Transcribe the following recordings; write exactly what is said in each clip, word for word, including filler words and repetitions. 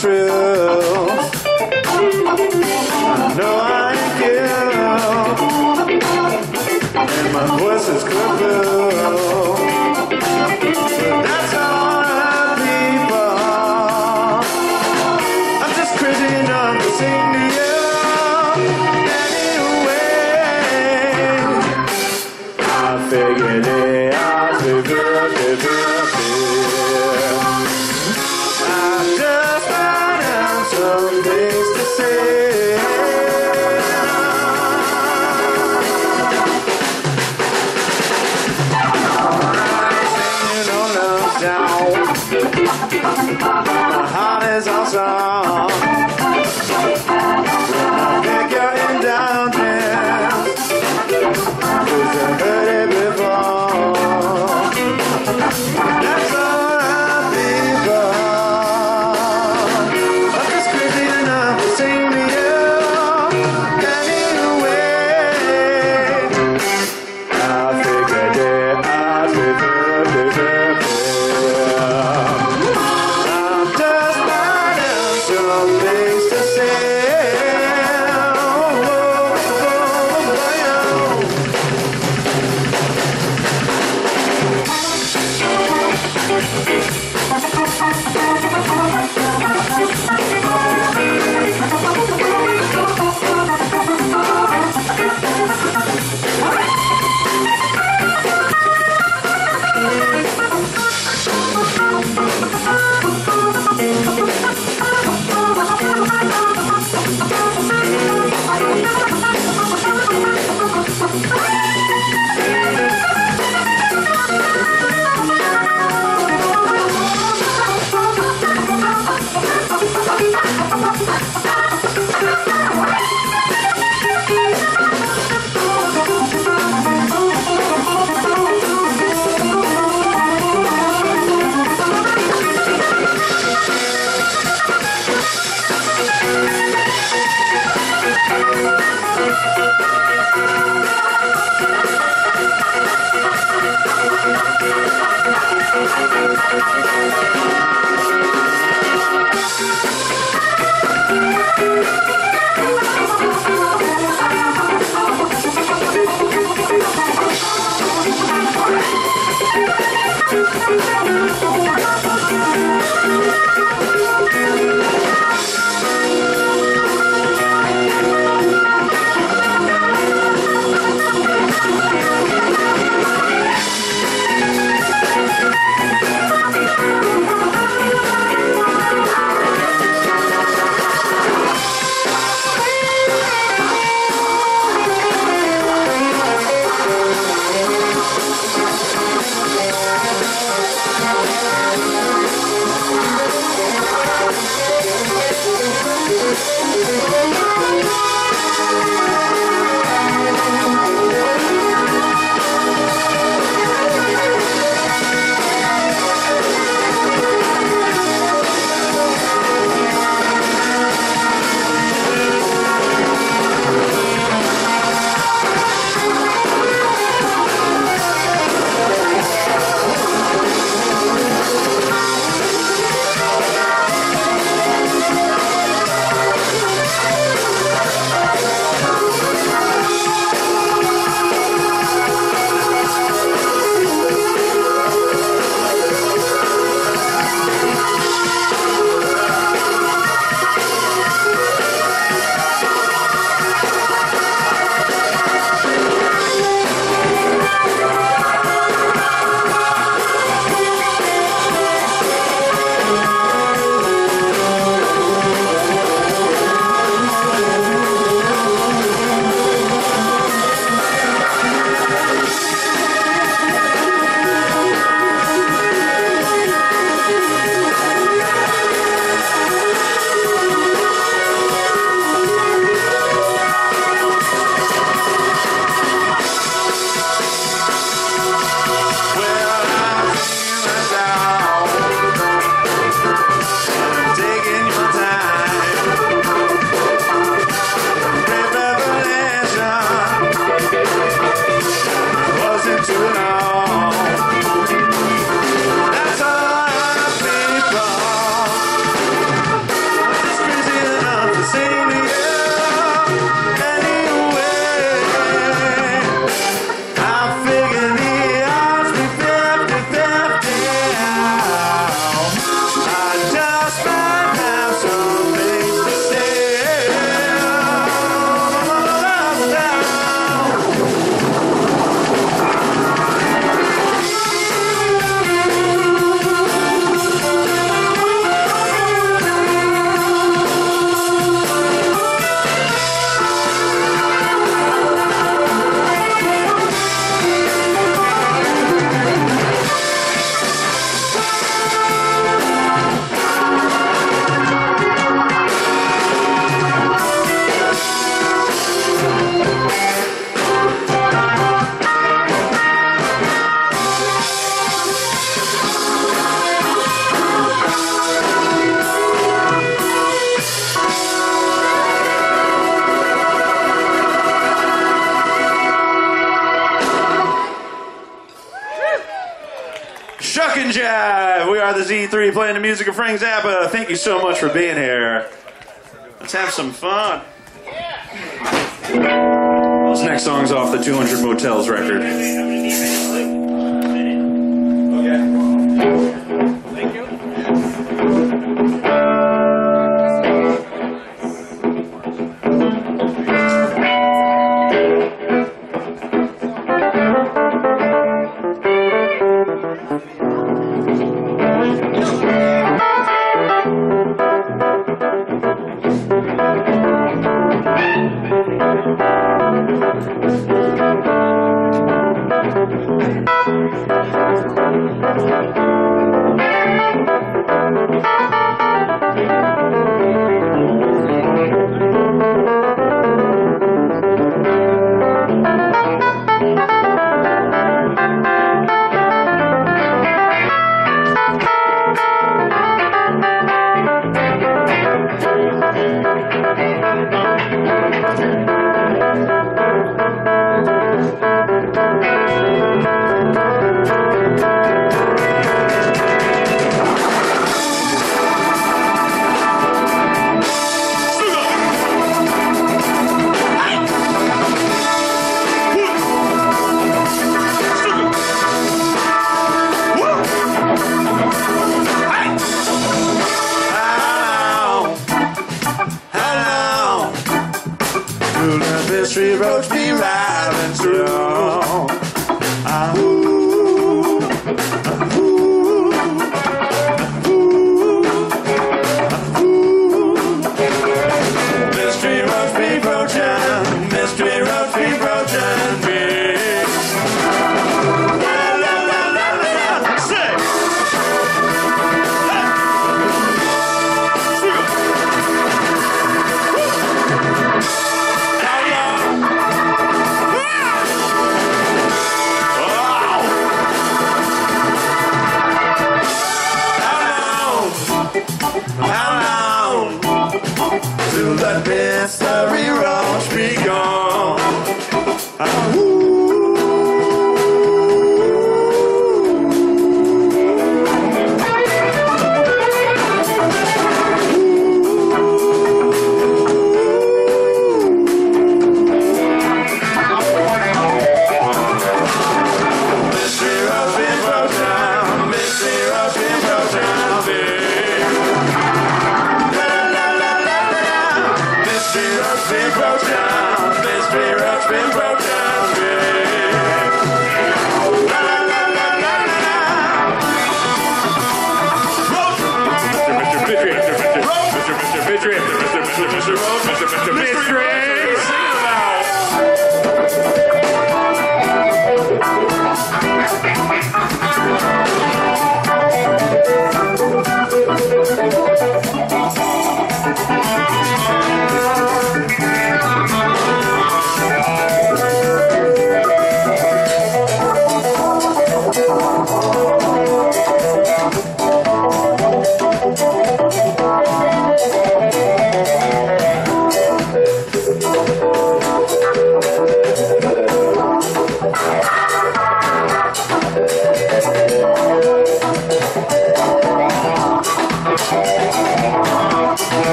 truth. I know I do, and my voice is cuckoo. But that's how I people. I'm just crazy enough to sing to you anyway. I figured it out, figured it out. Down. and jive. We are the Z three playing the music of Frank Zappa. Thank you so much for being here. Let's have some fun. Well, this next song's off the two hundred Motels record. Okay.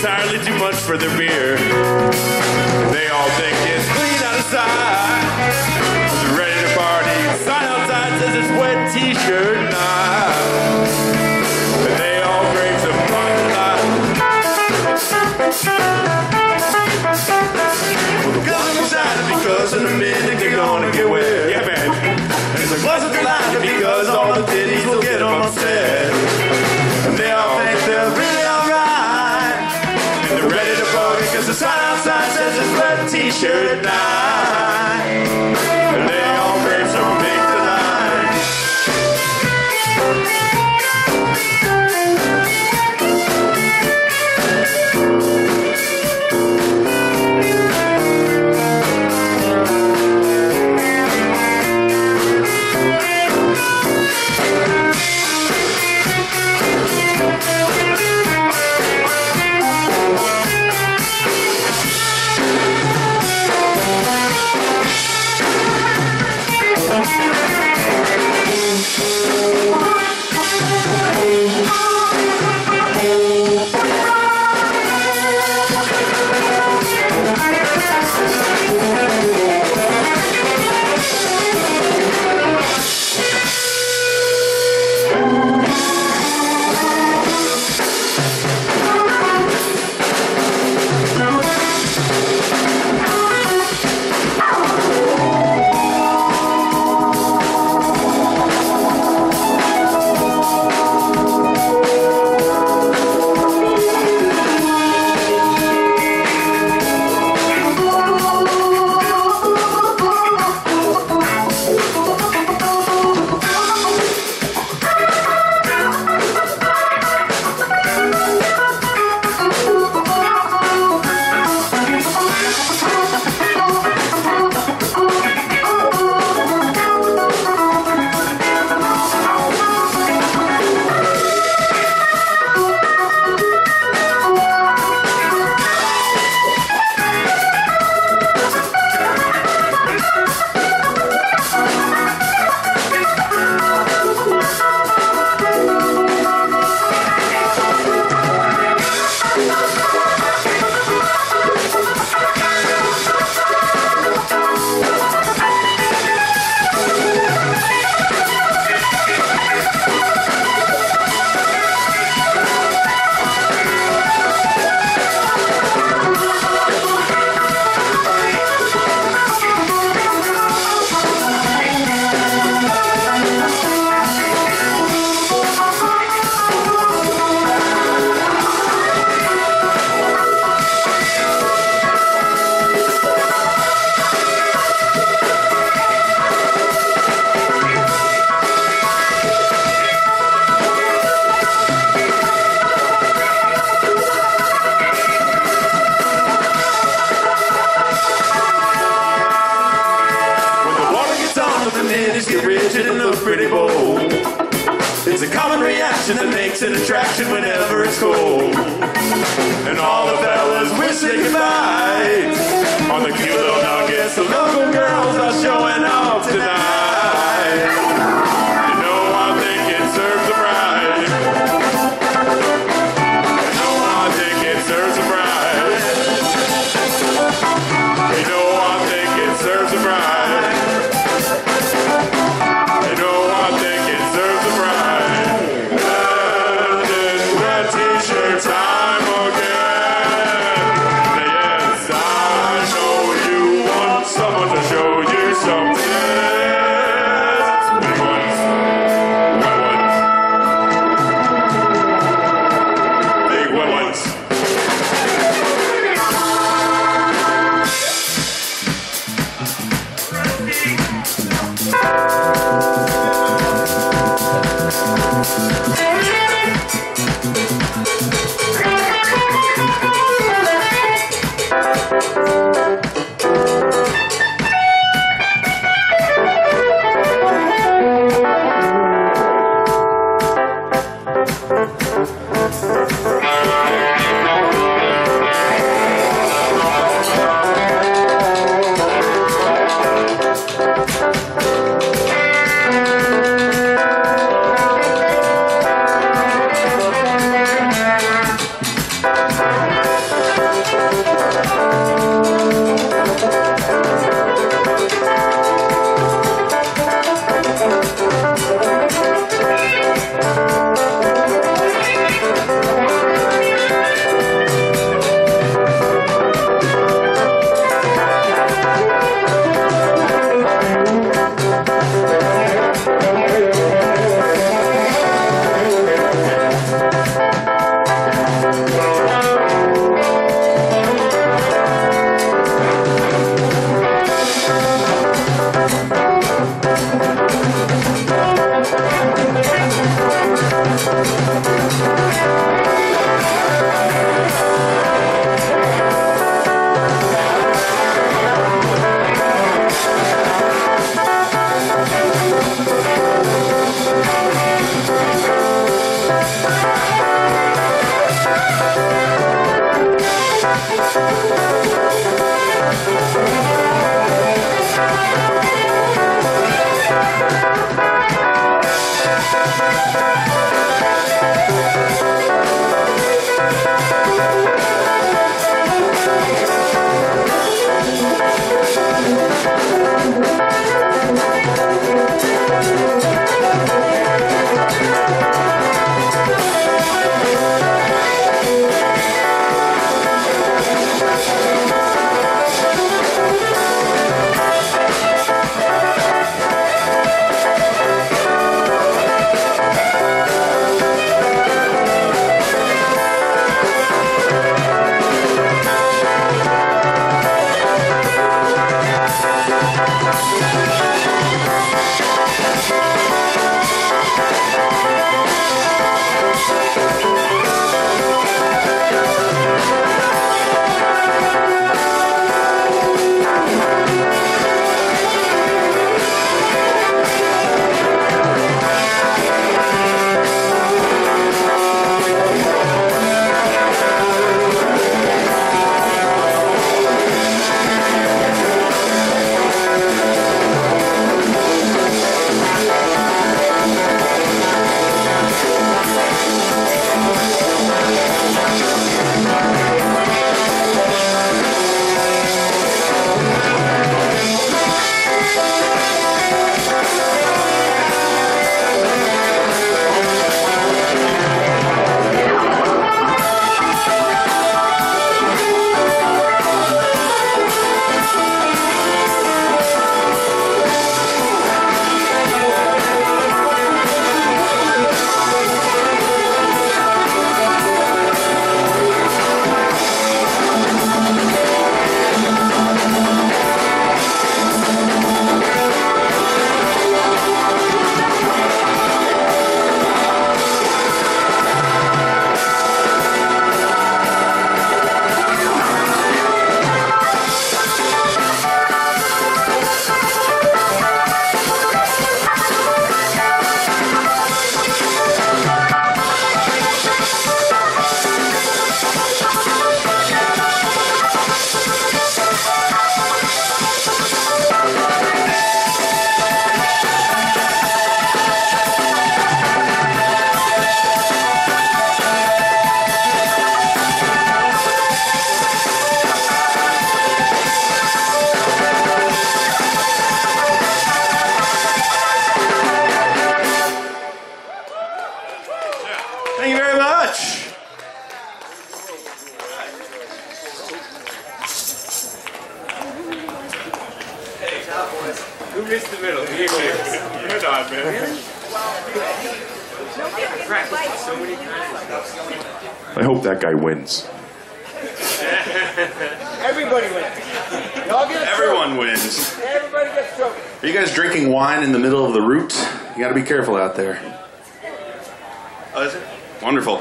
entirely too much for their beer. They all think it's clean out of sight, they're ready to party. Sign outside says it's wet t-shirt night. But they all drink some fun light. Because I'm excited, because in a minute they're gonna get wet. Yeah, man. It's a glass of delight because all the titties will get on my set. And they all think they're really alright. And they're ready to party because the sign outside says it's red t-shirt night. And they all grab some big tonight. Someone Careful out there. Oh, is it? Wonderful.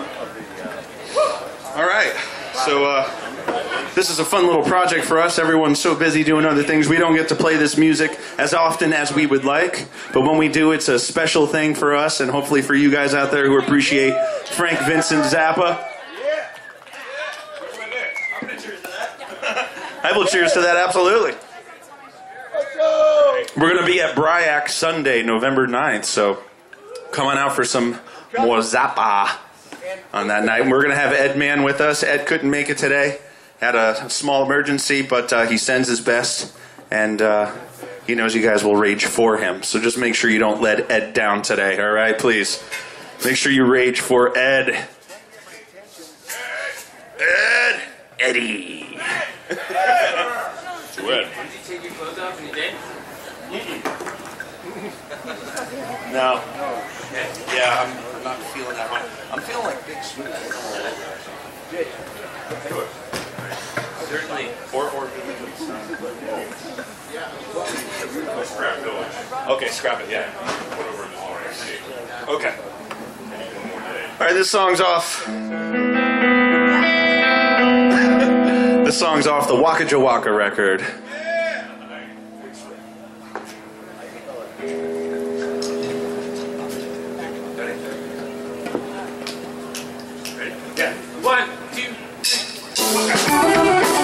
All right. So uh, this is a fun little project for us. Everyone's so busy doing other things. We don't get to play this music as often as we would like. But when we do, it's a special thing for us and hopefully for you guys out there who appreciate Frank Vincent Zappa. Yeah. I'm going to cheers to that. I will cheers to that, absolutely. We're going to be at Bryac Sunday, November ninth, so come on out for some more Zappa on that night. We're going to have Ed Mann with us. Ed couldn't make it today, had a small emergency, but uh, he sends his best, and uh, he knows you guys will rage for him. So just make sure you don't let Ed down today, all right, please? Make sure you rage for Ed. Ed! Eddie. To Ed. No. Yeah, I'm, I'm not feeling that one. I'm feeling like Big Smooth. Good. Certainly. Or, or scrap it. Okay, scrap it, yeah. Okay. All right, this song's off. This song's off the Waka Jawaka record. One, two, three.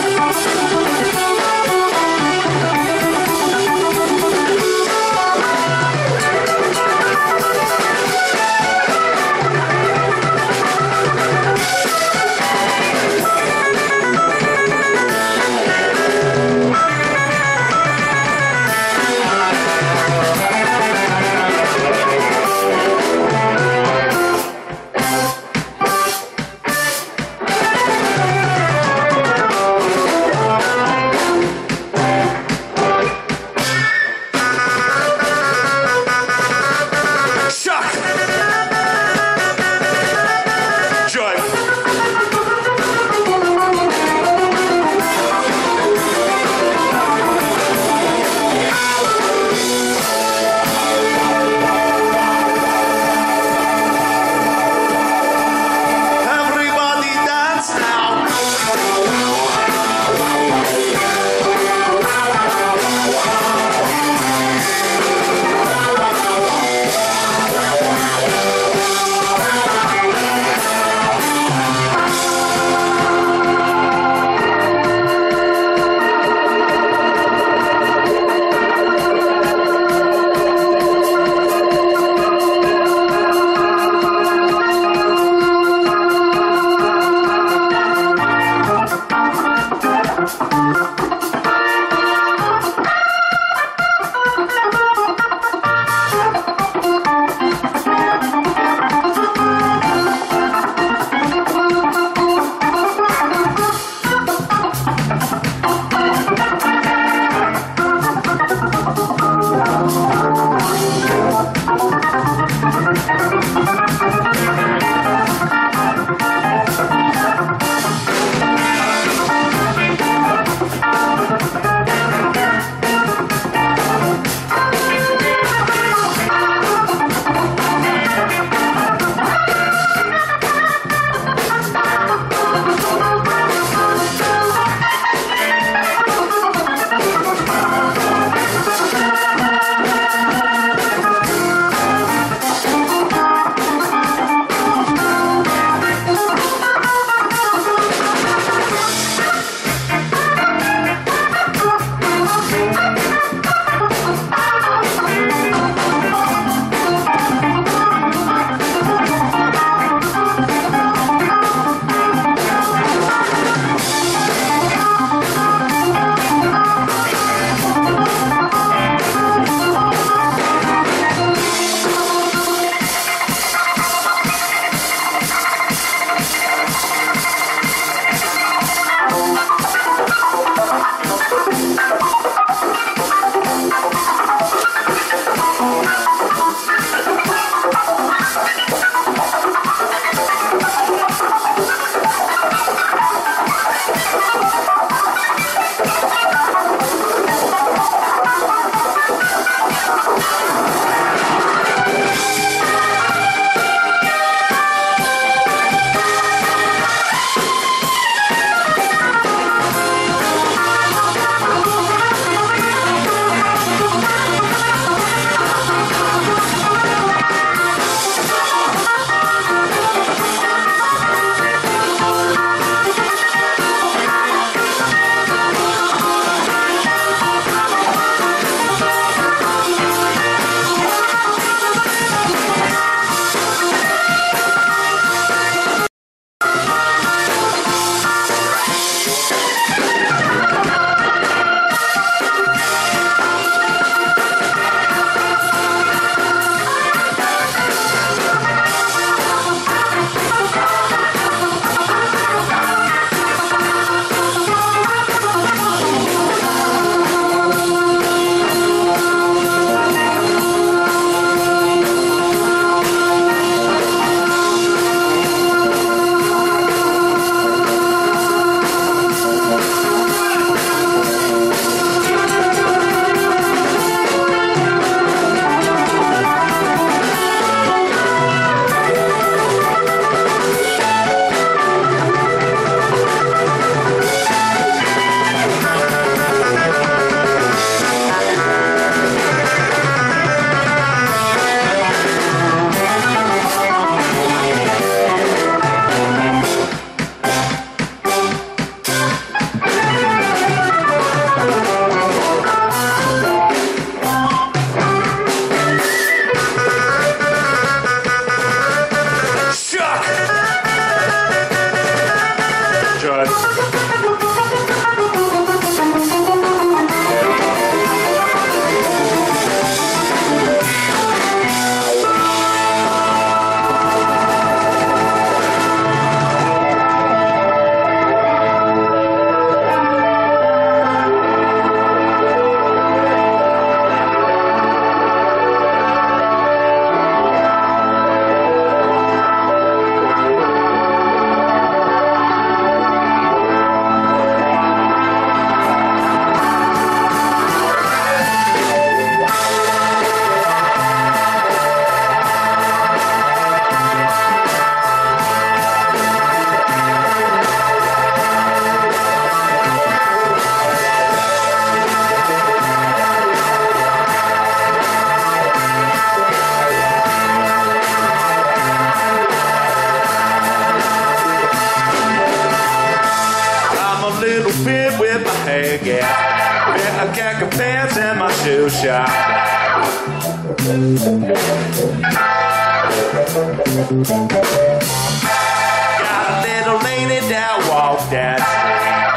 fit with my hair gap. Yeah. I got good pants and my shoe shop. Got a little lady that walked that way.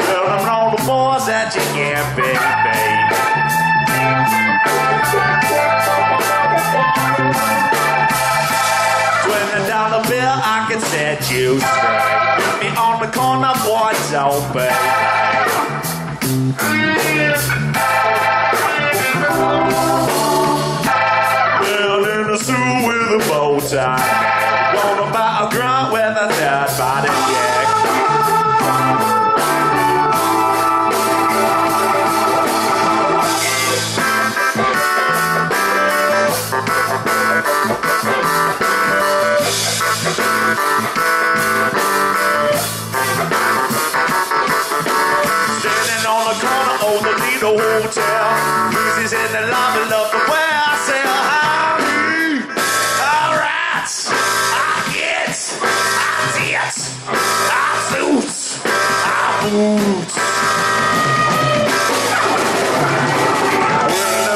Girl, I'm all the boys that you can't be, baby. twenty dollar bill, I can set you straight. Me on the corner, boy, don't pay. Well, in a suit with a bow tie, wanna buy a grunt with a dead body gag. The hotel, losers in the lobby, love the way I say hi. Alright, I get, I get, I suits, I boots. Where's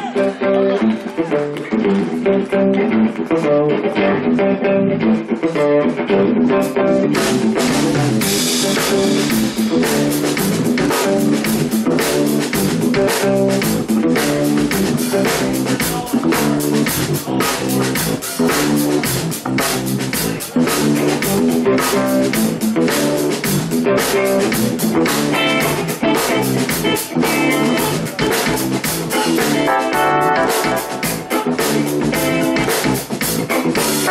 the bill? Where's the bill? Where's the bill? Where's the bill? Where's the bill? Thank you.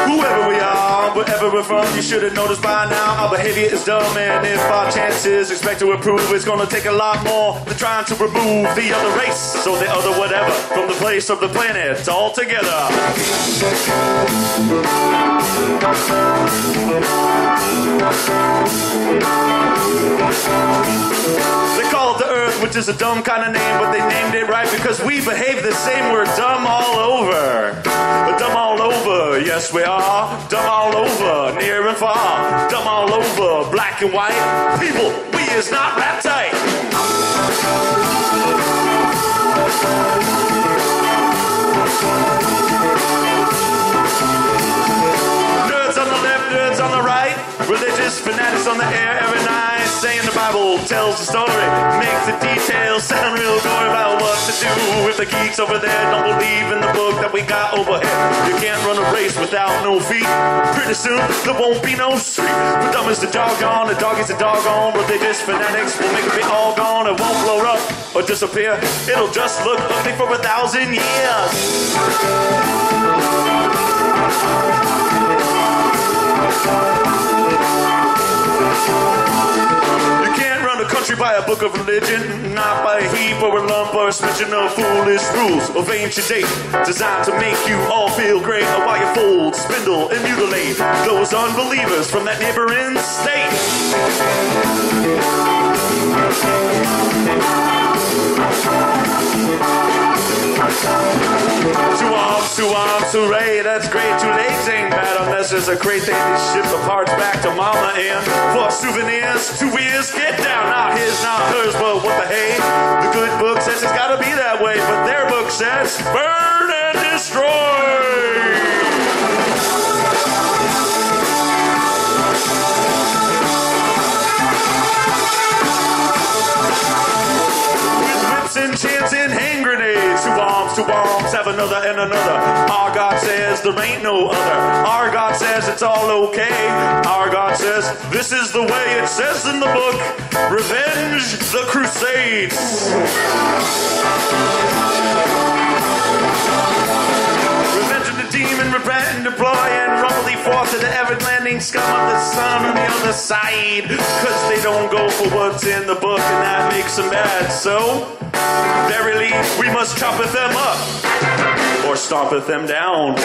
whoever we are, wherever we're from, you should have noticed by now our behavior is dumb, and if our chances expect to improve, it's gonna take a lot more than trying to remove the other race, so the other whatever, from the place of the planet altogether. They call it the Earth, which is a dumb kind of name, but they named it right because we behave the same. We're dumb all over. We're dumb all over, yes we are. Dumb all over, near and far. Dumb all over, black and white. People, we is not rap tight. Nerds on the left, nerds on the right. Religious fanatics on the air every night. Saying the Bible tells the story, makes the details sound real gory about what to do if the geeks over there don't believe in the book that we got over here. You can't run a race without no feet. Pretty soon there won't be no street. The dumb is the doggone, the dog is the doggone. Religious fanatics will make it all gone. It won't blow up or disappear. It'll just look ugly for a thousand years. Country by a book of religion, not by a heap or a lump or a smidgen of foolish rules of ancient date, designed to make you all feel great while you fold, spindle, and mutilate those unbelievers from that neighboring state. Two arms, two arms, hooray, that's great, too late, ain't madam, that's just a great thing to ship the parts back to mama and for souvenirs, two ears, get down. Not his, not hers, but what the hey? The good book says it's gotta be that way, but their book says burn and destroy. With whips and chants and hand grenades, two bombs, two bombs, have another and another. Our God says there ain't no other. Our God says it's all okay. Our God says this is the way. It says in the book, revenge the Crusades. Revenge of the demon, repent and deploy and rumbly forth to the ever-landing scum of the sun on the other side. Cause they don't go for what's in the book and that makes them mad. So, verily, we must choppeth them up or stompeth them down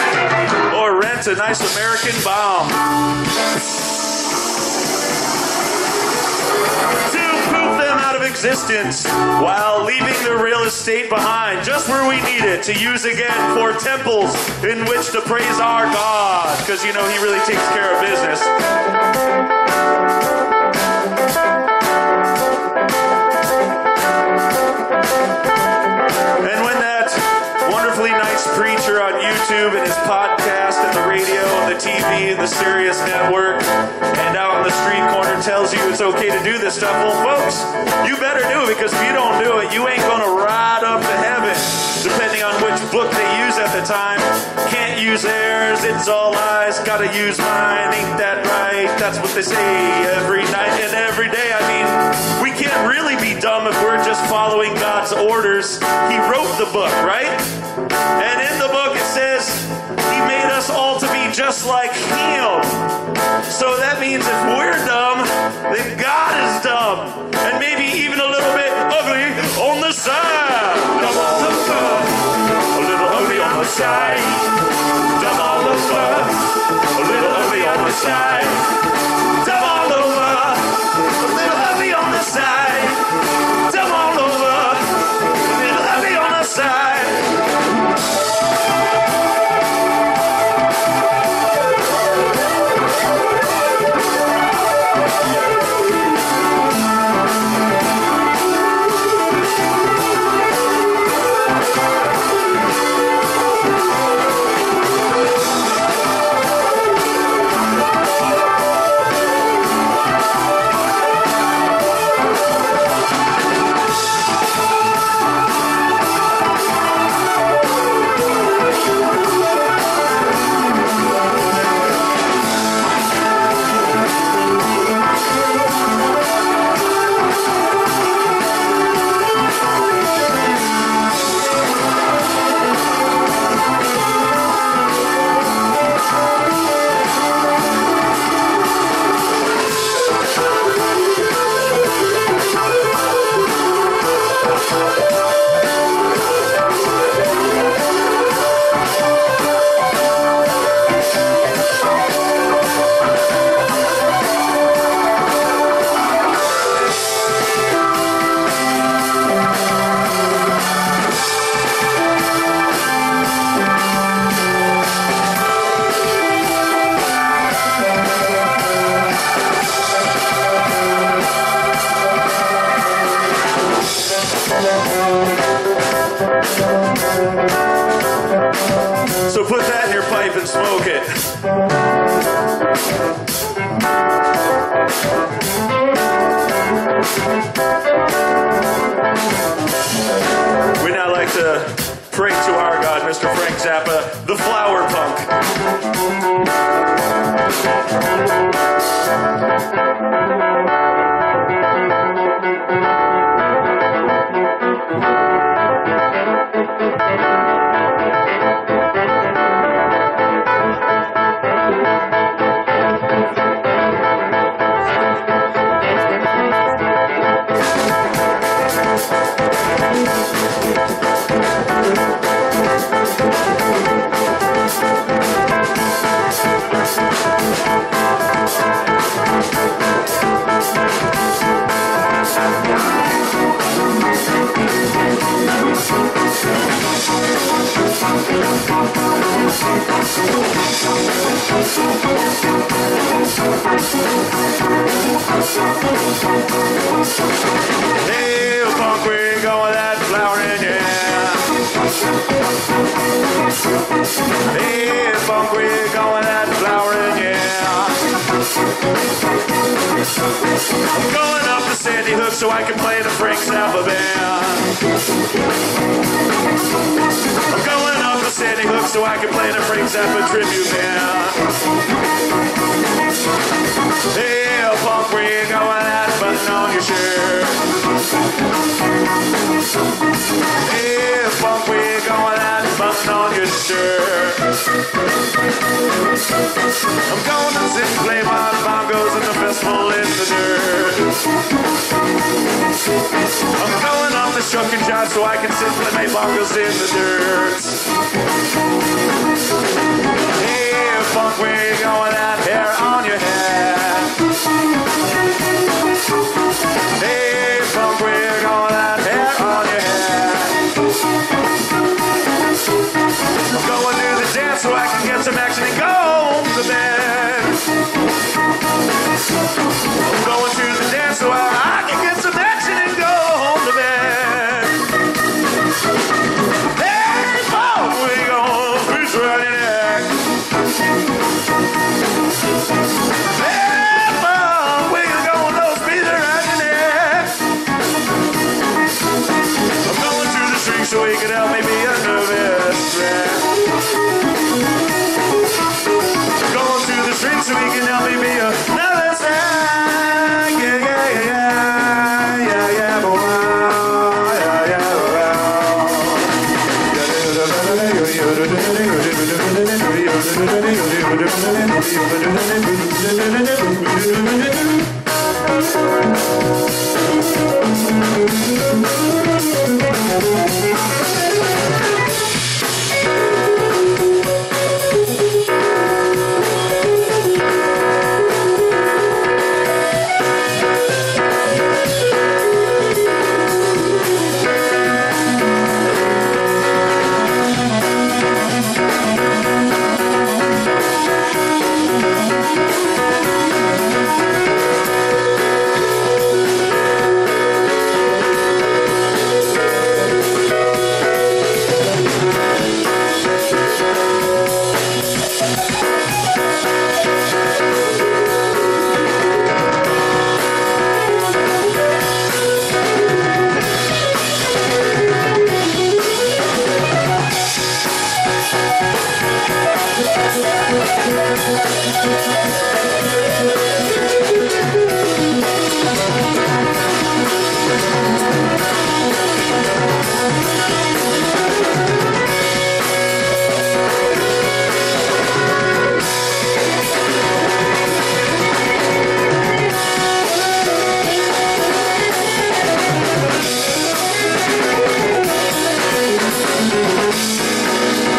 or rent a nice American bomb. Existence while leaving the real estate behind, just where we need it to use again for temples in which to praise our God, because you know he really takes care of business. And when that wonderfully nice preacher on YouTube and his podcast and the radio and the T V and the Sirius Network and out on the street corner tells you it's okay to do this stuff, well folks, you better do it, because if you don't do it, you ain't gonna ride up to heaven. Depending on which book they use at the time, can't use theirs, it's all lies, gotta use mine, ain't that right? That's what they say every night and every day. I mean, we can't really be dumb if we're just following God's orders. He wrote the book, right? And in the book it says he made us all to be just like him. So that means if we're dumb, then God is dumb. And maybe even a little bit ugly on the side. Dumb all over, a little ugly on the side. Dumb all over, a little ugly on the side. Dumb all over, a little ugly on the side. Dumb all over, a little ugly on the side. pipe and smoke it. We now like to pray to our God, Mister Frank Zappa, the flower punk. Hey, punk, we go with that flower in your hand. Hey, punk, we go with that flower in your hand. I'm going up to Sandy Hook so I can play the Frank Zappa band. I'm going Sandy Hook so I can play the Frank Zappa tribute band. Hey, punk, where you going at? Button on your shirt. Hey, punk, where you going at? Button on your shirt. I'm going to sit and play my bongos in the festival in the dirt. I'm going off the shuck and jive so I can sit and play my bongos in the dirt. Hey, punk, where you going at? Hair on your head. Hey, punk, where you going at? Hair on your head. I'm going to the dance so I can get some action and go home to bed. I'm going to the dance so I can get some action and go home to bed. Hey, punk, where you going? So he could help me be a nervous wreck. Going to the street so he can help me be a nervous wreck. Yeah, yeah, yeah, yeah, yeah, boy. Yeah, yeah, yeah.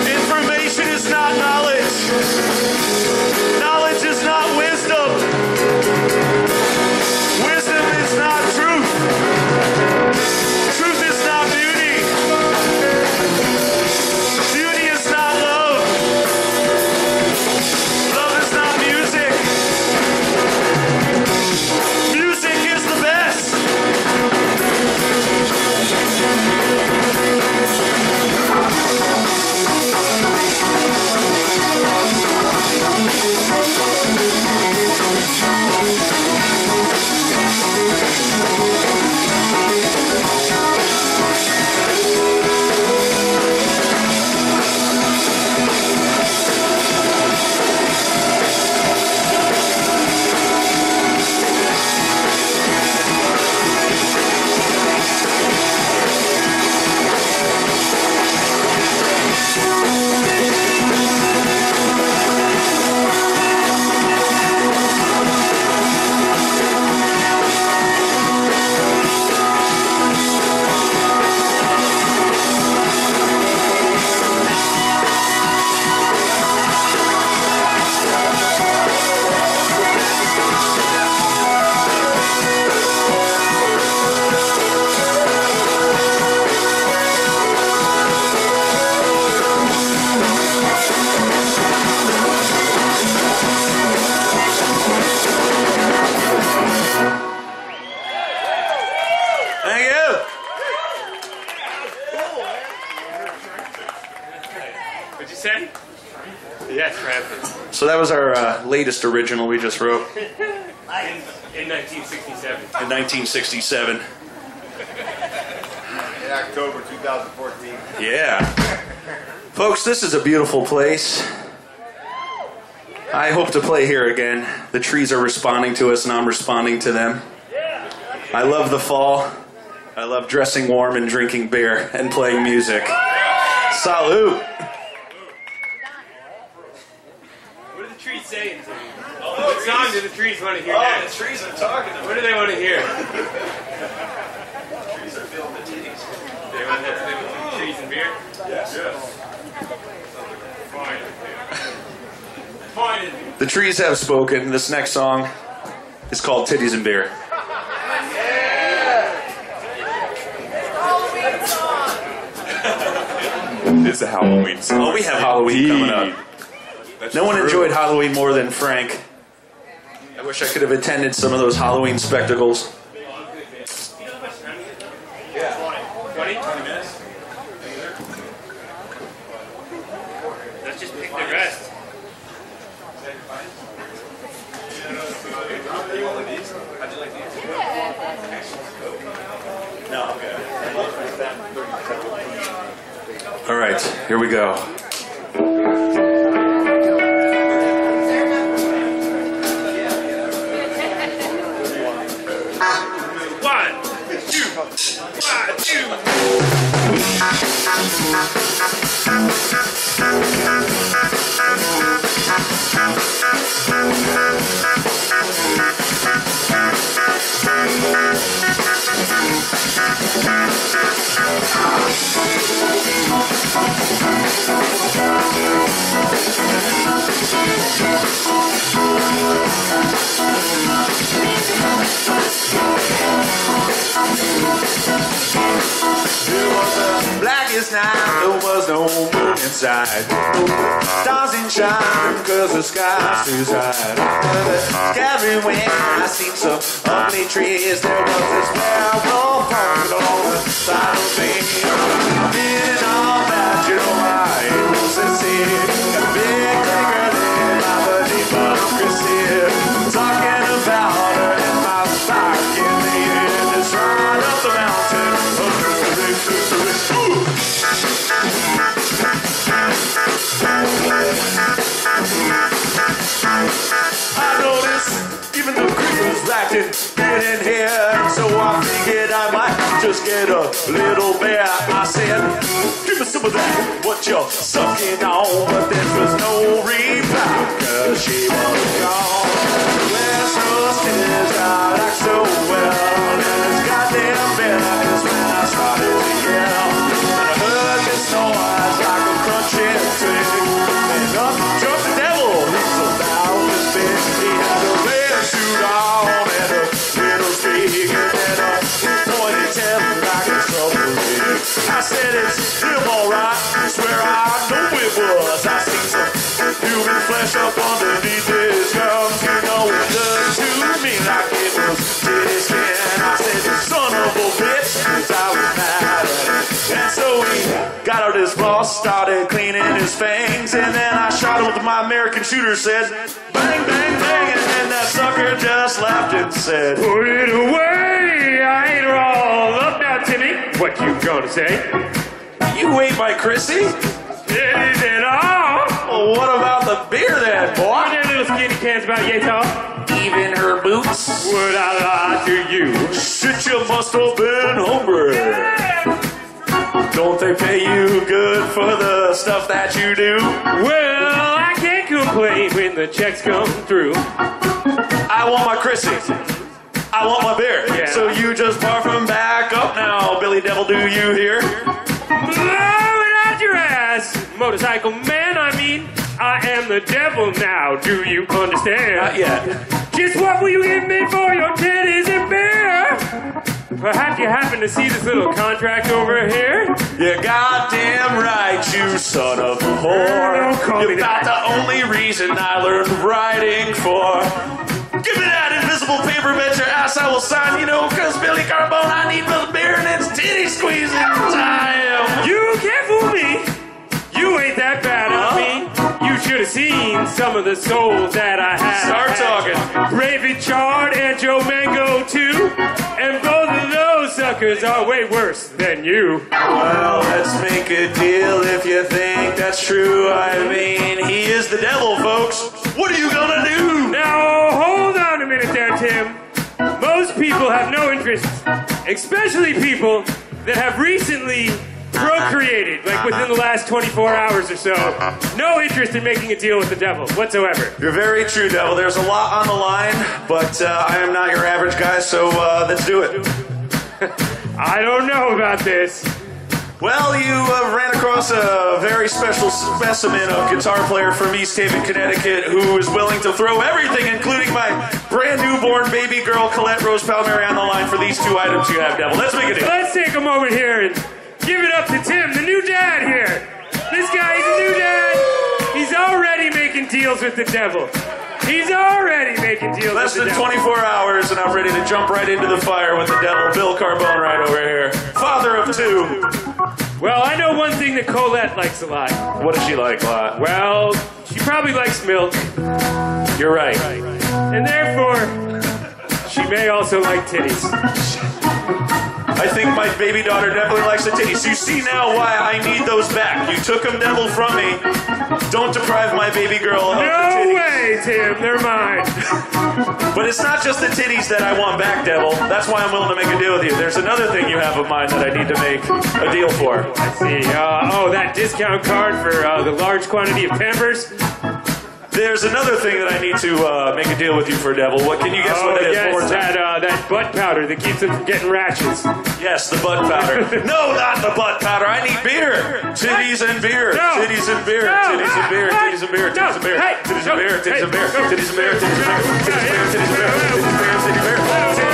Information is not knowledge. Knowledge is not wisdom. Yes, Rampant. So that was our uh, latest original we just wrote. in, in nineteen sixty-seven. In nineteen sixty-seven. In October two thousand fourteen. Yeah. Folks, this is a beautiful place. I hope to play here again. The trees are responding to us and I'm responding to them. I love the fall. I love dressing warm and drinking beer and playing music. Salute! What are the trees saying to you? Oh, what song do the trees want to hear? Oh, now? The trees are talking to me. What do they want to hear? The trees are feeling the titties. They want that to do with the trees and beer? Yes. Yes. Fine. Fine. The trees have spoken. This next song is called Titties and Beer. It's a Halloween song. Oh, we have Halloween Indeed. coming up. That's no one true. enjoyed Halloween more than Frank. I wish I could have attended some of those Halloween spectacles. twenty, twenty minutes. Let's just pick the rest. How'd you like these? No, I'm good. I love that. All right, here we go. One, two, one, two. Blackest night, there was no moon inside. Stars didn't shine, cause the sky's too bright. Gathering wind, I seen some ugly trees. There was this werewolf on the side of me. I've been all that, you know I ain't sincere. A big bigger than my bloody hypocrisy. I'm talking about her in my pocket. It's right up the mountain. I noticed even the creepers black didn't get in here, so I figured I might just get a little bear. I said, give me some of that, what you're sucking on, but there was no reply, cause she was gone. Where's her skin I like so well, and this goddamn bear is when I started to yell. I heard this noise like a crunching twig, and up jumped the devil, he's about this big. He had a red suit on and a little streak, and a pointed tail like a trouble wig. I said it's him alright, I swear I know it was. I seen some human flesh up underneath his gums, you know it looked to me like it was titty skin. I said, you son of a bitch, cause I was mad at it. And so he got out his boss, started cleaning his fangs, and then I shot him with my American shooter, said, bang, bang, bang, and then that sucker just laughed and said, put it away, I ain't all up now, Timmy. What you gonna say? You ate my Chrissy? It isn't all. Well, what about the beer then, boy? What are them little skinny cans about, Yato? Even her boots? Would I lie to you? Shit, you must have been hungry. Yeah. Don't they pay you good for the stuff that you do? Well, I can't complain when the checks come through. I want my Chrissy. I want my beer. Yeah. So you just bar from back up now, Billy Devil, do you hear? Blowing out your ass, motorcycle man, I mean. I am the devil now, do you understand? Not yet. Just what will you give me for your titties and beer? Perhaps you happen to see this little contract over here? You're goddamn right, you son of a whore. You're about the only reason I learned writing for. Give me that invisible paper, bet your ass I will sign, you know, cause Billy Carbone, I need my beer and it's titty squeezing time. You can't fool me. You ain't that bad at me. You should have seen some of the souls that I had. Start talking. Ravy Chard and Joe Mango, too. And both of those suckers are way worse than you. Well, let's make a deal if you think that's true. I mean, he is the devil, folks. What are you gonna do? Now, hold on a minute there, Tim. Most people have no interest, especially people that have recently procreated, like within the last twenty-four hours or so. No interest in making a deal with the devil whatsoever. You're very true, devil. There's a lot on the line, but uh, I am not your average guy, so uh, let's do it. I don't know about this. Well, you uh, ran across a very special specimen of guitar player from East Haven, Connecticut, who is willing to throw everything, including my brand newborn baby girl, Colette Rose Palmieri, on the line for these two items you have, devil. Let's make a deal. Let's take a moment here and give it up to Tim, the new dad here. This guy, he's a new dad. He's already making deals with the devil. He's already making deals Less with the devil. Less than twenty-four hours, and I'm ready to jump right into the fire with the devil, Bill Carbone, right over here. Father of two. Well, I know one thing that Colette likes a lot. What does she like a lot? Well, she probably likes milk. You're right. And therefore, she may also like titties. I think my baby daughter definitely likes the titties. You see now why I need those back. You took them, devil, from me. Don't deprive my baby girl of no the titties. No way, Tim. They're mine. But it's not just the titties that I want back, devil. That's why I'm willing to make a deal with you. There's another thing you have of mine that I need to make a deal for. I see. Uh, oh, that discount card for uh, the large quantity of Pampers? There's another thing that I need to uh, make a deal with you for, devil. What can you guess oh, what it is? Yes, for that, uh, that butt powder that keeps them from getting rashes. Yes, the butt powder. No, not the butt powder. I need beer. Titties and beer. Titties and beer. Titties and beer. Titties and beer. Titties and beer. Titties and beer. Titties and beer. Titties and beer. Titties and beer. Titties and beer.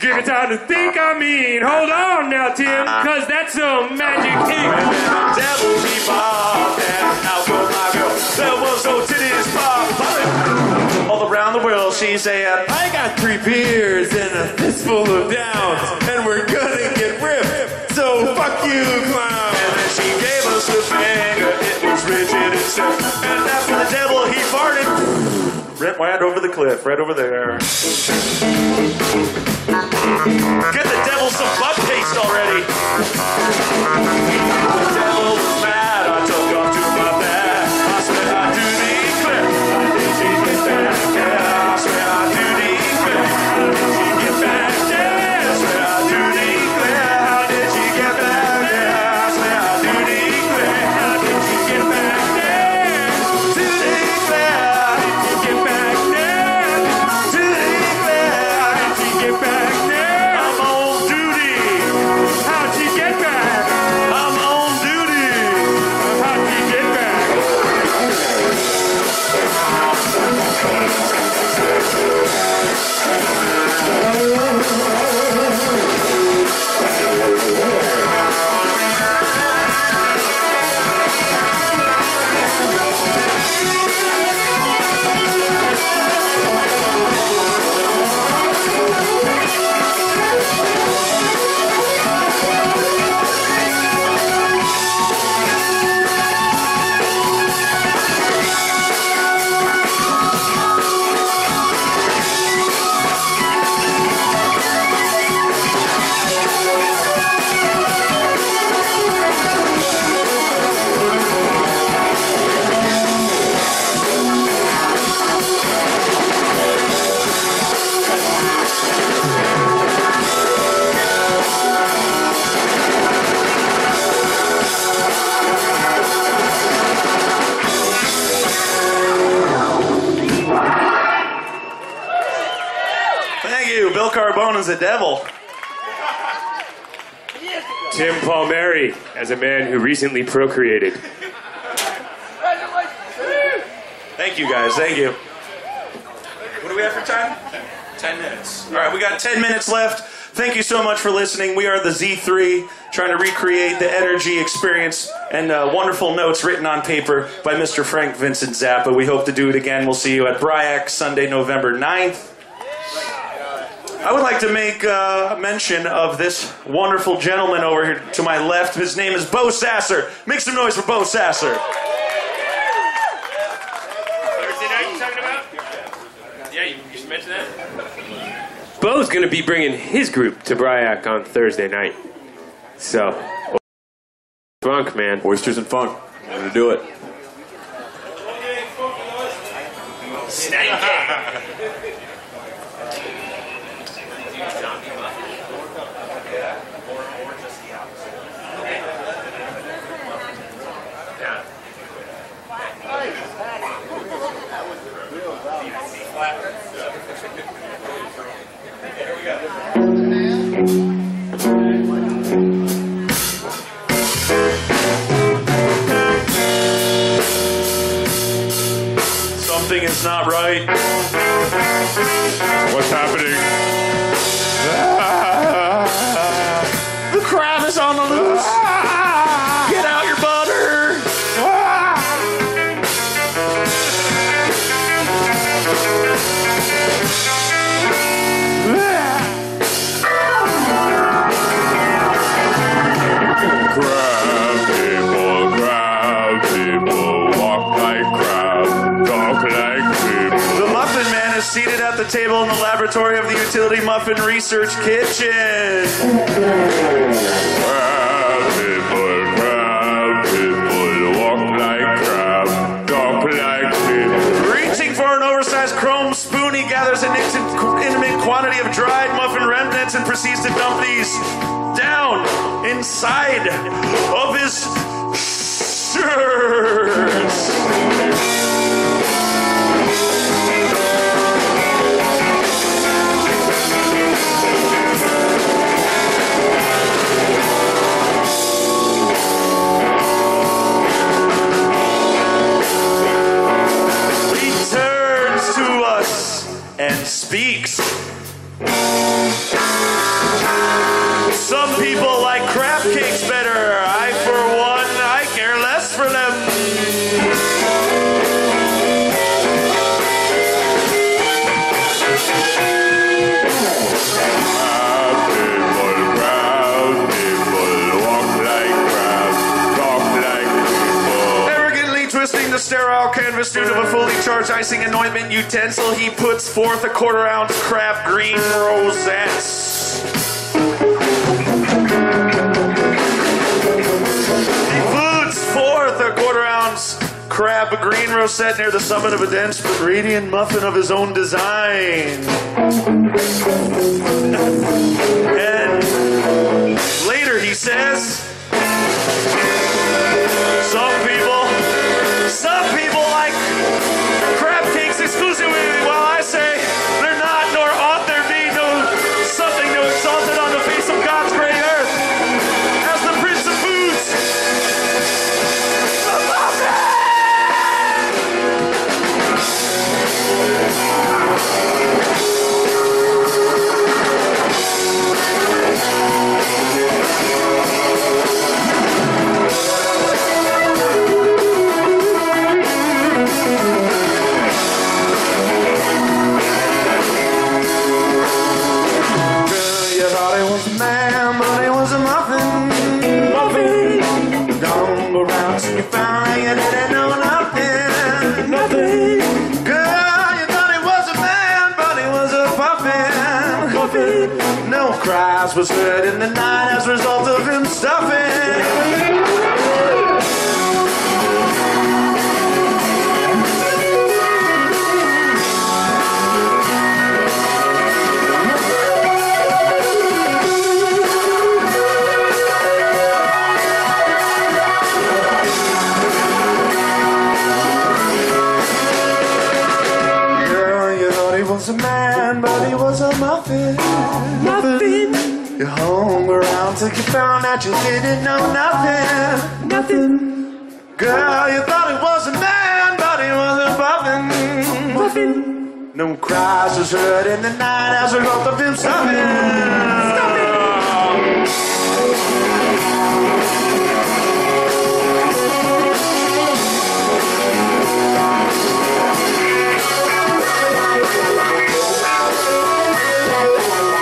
Give it time to think, I mean. Hold on now, Tim, because that's some magic ink. Devil be bobbed and out go my girl. Devil so titties pop, pop. All around the world she said, I got three beers and a fistful of downs, and we're gonna get ripped, so fuck you, clown. And then she gave us the finger, it was rigid and stiff. And after the devil, he farted. Rent right over the cliff, right over there. Get the devil some butt paste already. The devil was mad, I took off to my bed. I swear I do the clip. I think she get back there. I swear I do the clip. I think she get back there. I swear I do the clip. How did she get back there? I swear I do the clip. How did she get back there? To the clip. How did she get back there? To the clip. How did she get back there? The devil. Tim Palmieri, as a man who recently procreated. Thank you, guys. Thank you. What do we have for time? Ten minutes. All right, we got ten minutes left. Thank you so much for listening. We are the Z three, trying to recreate the energy, experience, and uh, wonderful notes written on paper by Mister Frank Vincent Zappa. We hope to do it again. We'll see you at Bryac, Sunday, November ninth. I would like to make uh, mention of this wonderful gentleman over here to my left. His name is Beau Sasser. Make some noise for Beau Sasser. Thursday night, you talking about? Yeah, you just mentioned that. Beau's going to be bringing his group to Bryac on Thursday night. So, funk, man. Oysters and funk. I'm going to do it. Something is not right. What's happening? Ah, the crab is on the loose. Ah, get out your butter. Ah. Crab. Seated at the table in the laboratory of the Utility Muffin Research Kitchen. Crab people, crab people, walk like crab, talk like people. Reaching for an oversized chrome spoon, he gathers an intimate quantity of dried muffin remnants and proceeds to dump these down inside of his shirts. And speaks. Some people like crab cakes better. I, for one, I care less for them. Crab people, crab people, walk like crabs, talk like people. Arrogantly twisting the sterile canvas due to a fully charged icing anointment utensil, he puts forth a quarter ounce crab green rosettes. He puts forth a quarter ounce crab green rosette near the summit of a dense but radiant muffin of his own design. And later he says, some people, some people like crab cakes exclusively, while I say they're not, nor ought there be no something to exalt it on the face of God's great earth as the Prince of Foods, the muffin! No cries was heard in the night as a result of him stuffing. A man, but he was a muffin. Muffin. You hung around till you found out you didn't know nothing. Nothing. Girl, you thought he was a man, but he was a muffin. Muffin. No cries was heard in the night as a result of him stopping. Stopping. We'll be right back.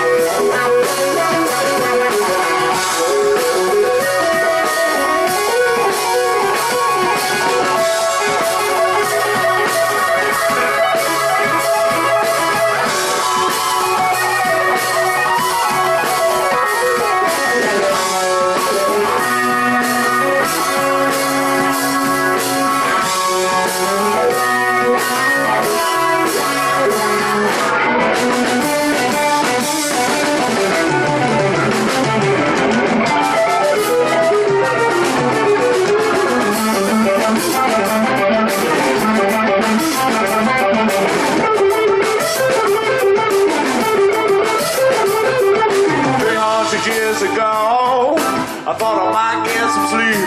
bought a mic and some sleep.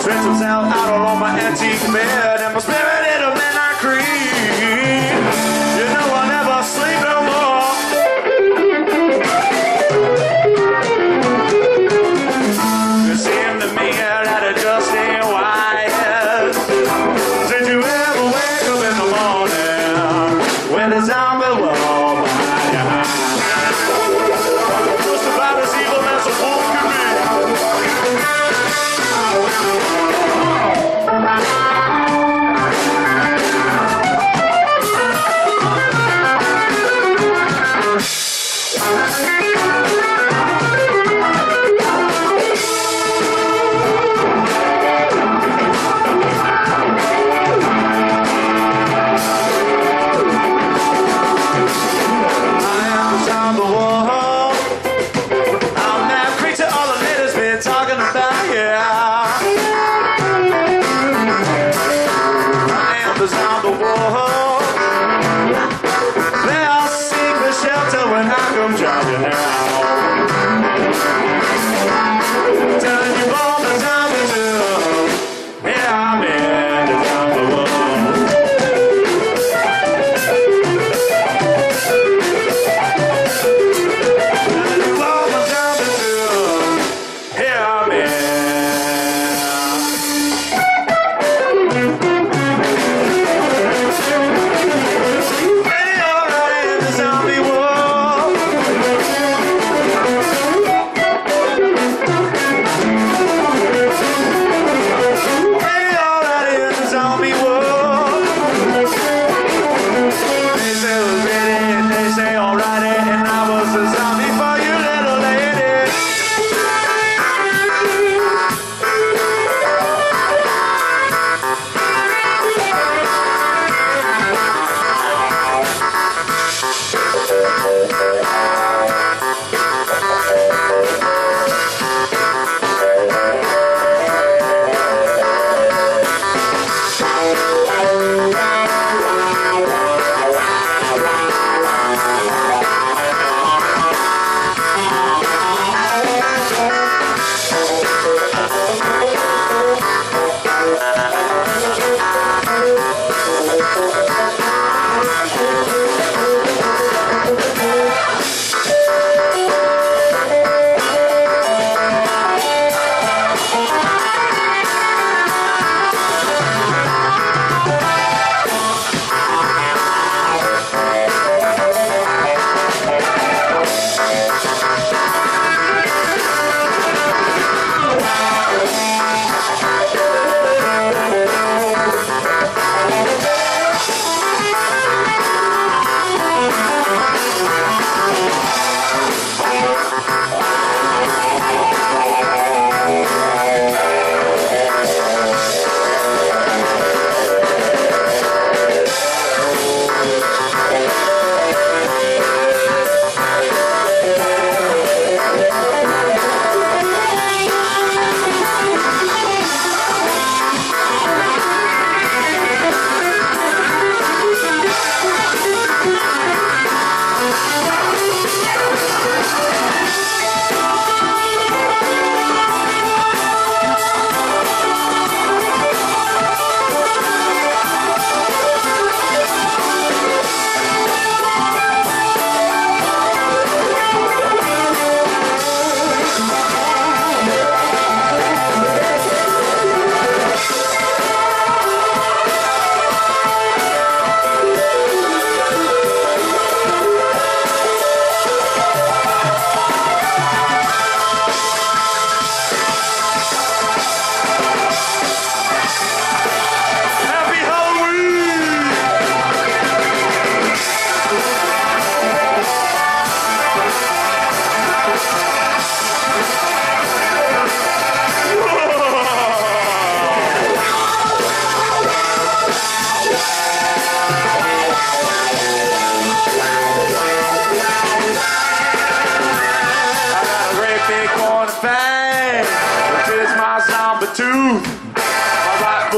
Stretch myself out all on my antique bed, and my spirit in a midnight creep. You know I never sleep no more. It seemed to me that it just ain't wired. Did you ever wake up in the morning when the zombie was all by your mind? Just about as evil as a wolf could be. My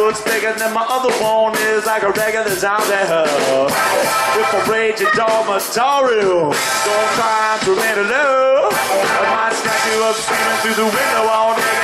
looks bigger than my other one is like a regular zombie hub. With my rage and dormitory, so I'm trying to rent a love. I might smack you up screaming through the window all day.